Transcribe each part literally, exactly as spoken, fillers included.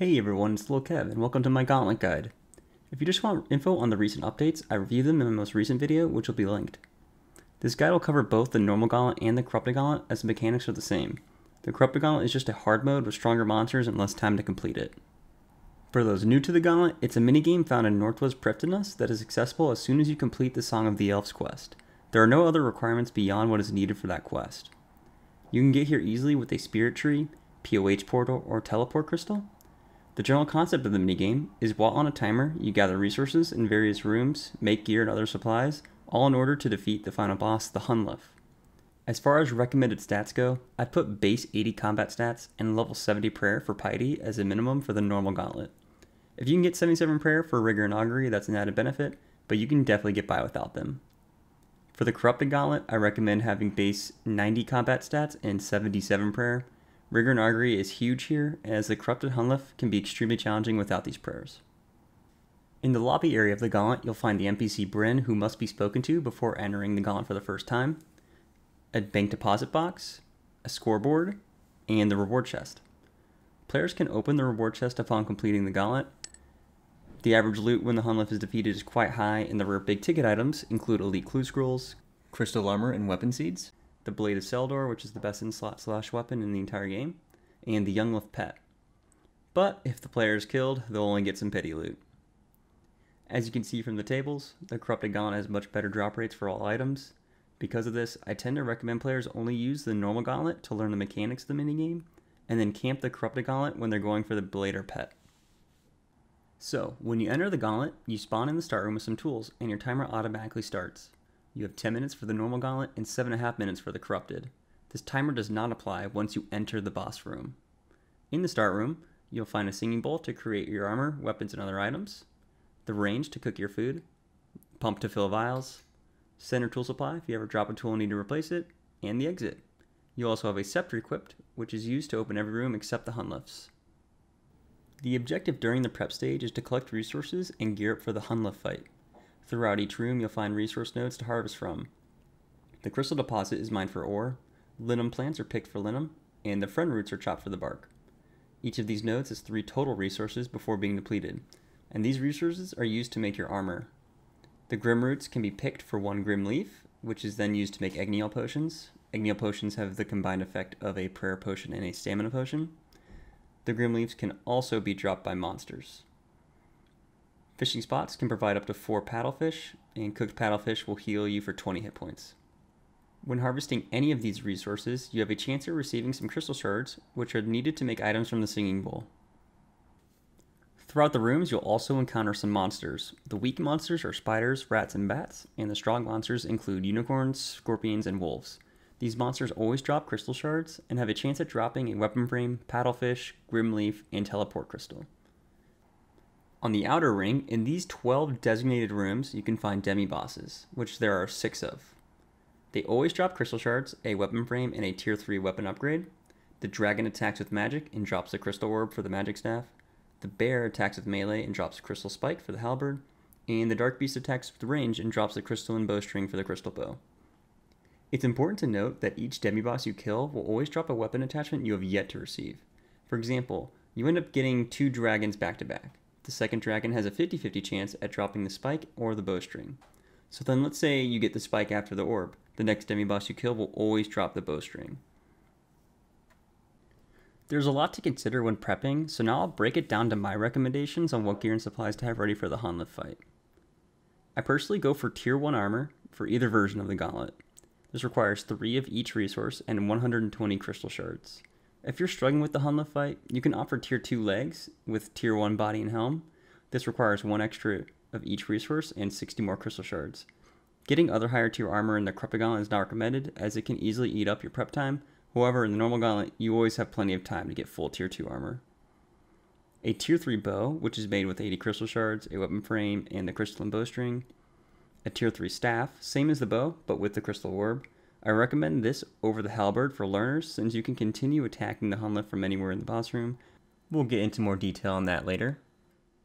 Hey everyone, it's Lil Kev, and welcome to my Gauntlet Guide. If you just want info on the recent updates, I reviewed them in my most recent video, which will be linked. This guide will cover both the normal Gauntlet and the Corrupted Gauntlet, as the mechanics are the same. The Corrupted Gauntlet is just a hard mode with stronger monsters and less time to complete it. For those new to the Gauntlet, it's a minigame found in Northwood's Prifddinas that is accessible as soon as you complete the Song of the Elves quest. There are no other requirements beyond what is needed for that quest. You can get here easily with a Spirit Tree, P O H Portal, or Teleport Crystal. The general concept of the minigame is while on a timer, you gather resources in various rooms, make gear and other supplies, all in order to defeat the final boss, the Hunllef. As far as recommended stats go, I put base eighty combat stats and level seventy prayer for piety as a minimum for the normal gauntlet. If you can get seventy-seven prayer for rigor and augury, that's an added benefit, but you can definitely get by without them. For the corrupted gauntlet, I recommend having base ninety combat stats and seventy-seven prayer. Rigor and augury is huge here, as the Corrupted Hunllef can be extremely challenging without these prayers. In the lobby area of the Gauntlet, you'll find the N P C Brynn, who must be spoken to before entering the Gauntlet for the first time, a Bank Deposit Box, a scoreboard, and the Reward Chest. Players can open the Reward Chest upon completing the Gauntlet. The average loot when the Hunllef is defeated is quite high, and the rare big ticket items include Elite Clue Scrolls, Crystal Armor and Weapon Seeds, the Blade of Saeldor, which is the best in-slot slash weapon in the entire game, and the Youngllef pet. But if the player is killed, they'll only get some pity loot. As you can see from the tables, the Corrupted Gauntlet has much better drop rates for all items. Because of this, I tend to recommend players only use the normal gauntlet to learn the mechanics of the minigame, and then camp the Corrupted Gauntlet when they're going for the Blade or pet. So, when you enter the gauntlet, you spawn in the start room with some tools, and your timer automatically starts. You have ten minutes for the normal gauntlet and seven and a half minutes for the corrupted. This timer does not apply once you enter the boss room. In the start room, you'll find a singing bowl to create your armor, weapons, and other items, the range to cook your food, pump to fill vials, center tool supply if you ever drop a tool and need to replace it, and the exit. You also have a scepter equipped, which is used to open every room except the Hunllef's. The objective during the prep stage is to collect resources and gear up for the Hunllef fight. Throughout each room, you'll find resource nodes to harvest from. The crystal deposit is mined for ore, linum plants are picked for linum, and the friend roots are chopped for the bark. Each of these nodes has three total resources before being depleted, and these resources are used to make your armor. The grim roots can be picked for one grim leaf, which is then used to make Egniol potions. Egniol potions have the combined effect of a prayer potion and a stamina potion. The grim leaves can also be dropped by monsters. Fishing spots can provide up to four paddlefish, and cooked paddlefish will heal you for twenty hit points. When harvesting any of these resources, you have a chance of receiving some crystal shards, which are needed to make items from the singing bowl. Throughout the rooms, you'll also encounter some monsters. The weak monsters are spiders, rats, and bats, and the strong monsters include unicorns, scorpions, and wolves. These monsters always drop crystal shards, and have a chance at dropping a weapon frame, paddlefish, grim leaf, and teleport crystal. On the outer ring, in these twelve designated rooms, you can find demi-bosses, which there are six of. They always drop crystal shards, a weapon frame, and a tier three weapon upgrade. The dragon attacks with magic and drops a crystal orb for the magic staff. The bear attacks with melee and drops a crystal spike for the halberd. And the dark beast attacks with range and drops a crystalline bowstring for the crystal bow. It's important to note that each demi-boss you kill will always drop a weapon attachment you have yet to receive. For example, you end up getting two dragons back to back. The second dragon has a fifty fifty chance at dropping the spike or the bowstring. So then let's say you get the spike after the orb. The next demi-boss you kill will always drop the bowstring. There's a lot to consider when prepping, so now I'll break it down to my recommendations on what gear and supplies to have ready for the Hunllef fight. I personally go for tier one armor for either version of the gauntlet. This requires three of each resource and one hundred twenty crystal shards. If you're struggling with the Hunllef fight, you can opt for tier two legs with tier one body and helm. This requires one extra of each resource and sixty more crystal shards. Getting other higher tier armor in the Corrupted Gauntlet is not recommended, as it can easily eat up your prep time. However, in the normal gauntlet, you always have plenty of time to get full tier two armor. A tier three bow, which is made with eighty crystal shards, a weapon frame, and the crystalline bowstring. A tier three staff, same as the bow, but with the crystal orb. I recommend this over the halberd for learners, since you can continue attacking the Hunllef from anywhere in the boss room. We'll get into more detail on that later.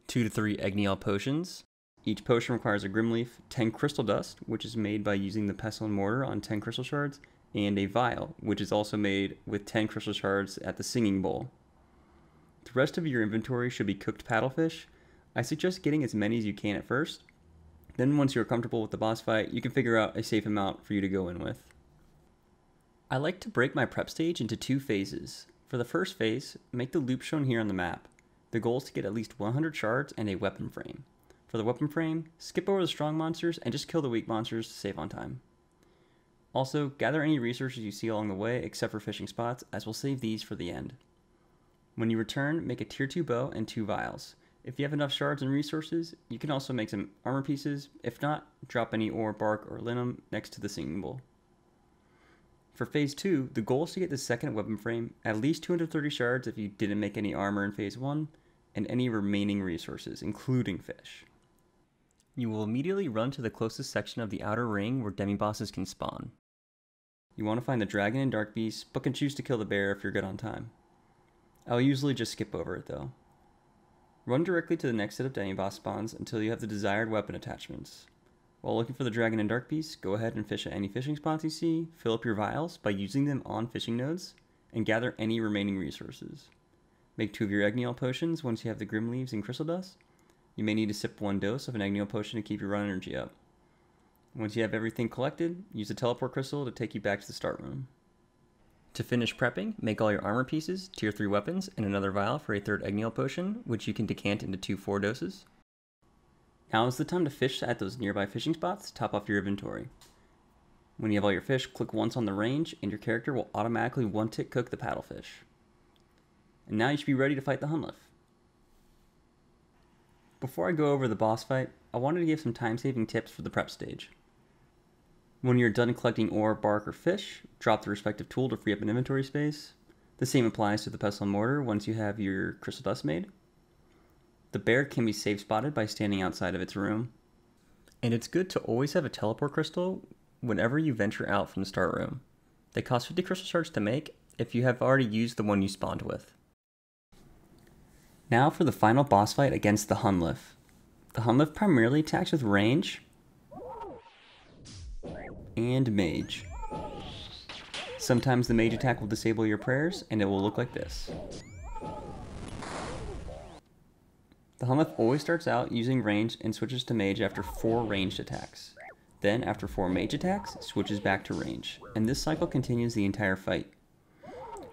Two to three Egniol potions. Each potion requires a grim leaf, ten crystal dust, which is made by using the pestle and mortar on ten crystal shards, and a vial, which is also made with ten crystal shards at the singing bowl. The rest of your inventory should be cooked paddlefish. I suggest getting as many as you can at first. Then once you're comfortable with the boss fight, you can figure out a safe amount for you to go in with. I like to break my prep stage into two phases. For the first phase, make the loop shown here on the map. The goal is to get at least one hundred shards and a weapon frame. For the weapon frame, skip over the strong monsters and just kill the weak monsters to save on time. Also, gather any resources you see along the way except for fishing spots, as we'll save these for the end. When you return, make a tier two bow and two vials. If you have enough shards and resources, you can also make some armor pieces. If not, drop any ore, bark, or linum next to the singing bowl. For phase two, the goal is to get the second weapon frame, at least two hundred thirty shards if you didn't make any armor in phase one, and any remaining resources, including fish. You will immediately run to the closest section of the outer ring where demibosses can spawn. You want to find the dragon and dark beast, but can choose to kill the bear if you're good on time. I'll usually just skip over it though. Run directly to the next set of demiboss spawns until you have the desired weapon attachments. While looking for the dragon and dark beast, go ahead and fish at any fishing spots you see, fill up your vials by using them on fishing nodes, and gather any remaining resources. Make two of your Egniol potions once you have the grim leaves and crystal dust. You may need to sip one dose of an Egniol potion to keep your run energy up. Once you have everything collected, use the teleport crystal to take you back to the start room. To finish prepping, make all your armor pieces, tier three weapons, and another vial for a third Egniol potion, which you can decant into two four doses. Now is the time to fish at those nearby fishing spots to top off your inventory. When you have all your fish, click once on the range, and your character will automatically one-tick cook the paddlefish. And now you should be ready to fight the Hunllef. Before I go over the boss fight, I wanted to give some time-saving tips for the prep stage. When you're done collecting ore, bark, or fish, drop the respective tool to free up an inventory space. The same applies to the pestle and mortar once you have your crystal dust made. The bear can be safe spotted by standing outside of its room. And it's good to always have a teleport crystal whenever you venture out from the start room. They cost fifty crystal shards to make if you have already used the one you spawned with. Now for the final boss fight against the Hunllef. The Hunllef primarily attacks with range and mage. Sometimes the mage attack will disable your prayers and it will look like this. The Hunllef always starts out using range and switches to mage after four ranged attacks. Then after four mage attacks, switches back to range. And this cycle continues the entire fight.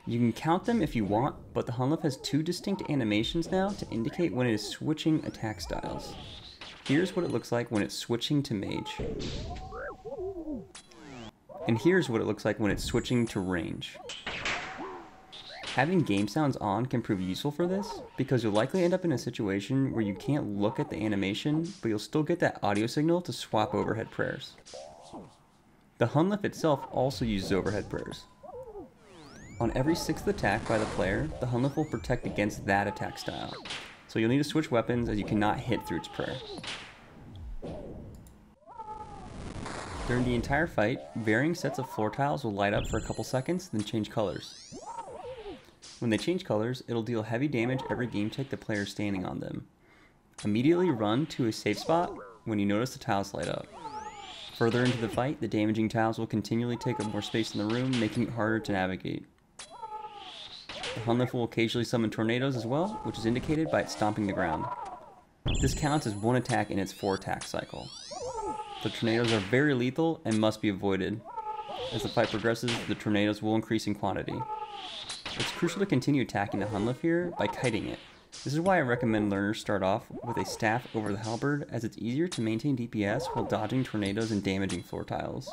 You can count them if you want, but the Hunllef has two distinct animations now to indicate when it is switching attack styles. Here's what it looks like when it's switching to mage. And here's what it looks like when it's switching to range. Having game sounds on can prove useful for this, because you'll likely end up in a situation where you can't look at the animation, but you'll still get that audio signal to swap overhead prayers. The Hunllef itself also uses overhead prayers. On every sixth attack by the player, the Hunllef will protect against that attack style, so you'll need to switch weapons as you cannot hit through its prayer. During the entire fight, varying sets of floor tiles will light up for a couple seconds, then change colors. When they change colors, it'll deal heavy damage every game check the player is standing on them. Immediately run to a safe spot when you notice the tiles light up. Further into the fight, the damaging tiles will continually take up more space in the room, making it harder to navigate. The Hunllef will occasionally summon tornadoes as well, which is indicated by it stomping the ground. This counts as one attack in its four attack cycle. The tornadoes are very lethal and must be avoided. As the fight progresses, the tornadoes will increase in quantity. It's crucial to continue attacking the Hunllef here by kiting it. This is why I recommend learners start off with a staff over the halberd, as it's easier to maintain D P S while dodging tornadoes and damaging floor tiles.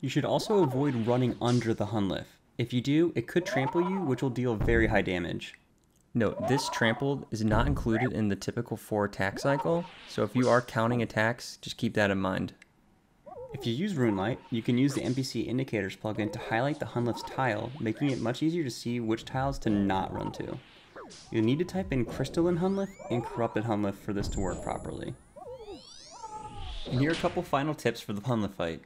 You should also avoid running under the Hunllef. If you do, it could trample you, which will deal very high damage. Note, this trampled is not included in the typical four attack cycle, so if you are counting attacks, just keep that in mind. If you use Runelite, you can use the N P C Indicators plugin to highlight the Hunllef's tile, making it much easier to see which tiles to not run to. You'll need to type in Crystalline Hunllef and Corrupted Hunllef for this to work properly. And here are a couple final tips for the Hunllef fight.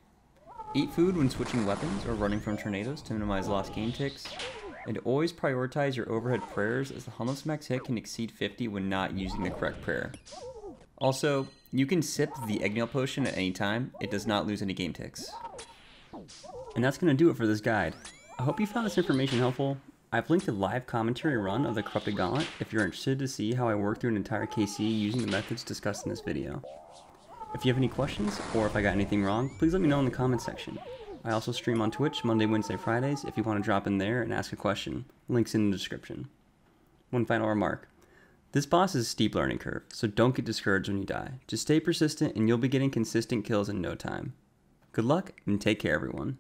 Eat food when switching weapons or running from tornadoes to minimize lost game ticks, and always prioritize your overhead prayers, as the Hunllef's max hit can exceed fifty when not using the correct prayer. Also, you can sip the Egniol potion at any time, it does not lose any game ticks. And that's going to do it for this guide. I hope you found this information helpful. I've linked a live commentary run of the Corrupted Gauntlet if you're interested to see how I work through an entire K C using the methods discussed in this video. If you have any questions, or if I got anything wrong, please let me know in the comments section. I also stream on Twitch Monday, Wednesday, Fridays if you want to drop in there and ask a question. Link's in the description. One final remark. This boss is a steep learning curve, so don't get discouraged when you die. Just stay persistent and you'll be getting consistent kills in no time. Good luck, and take care everyone.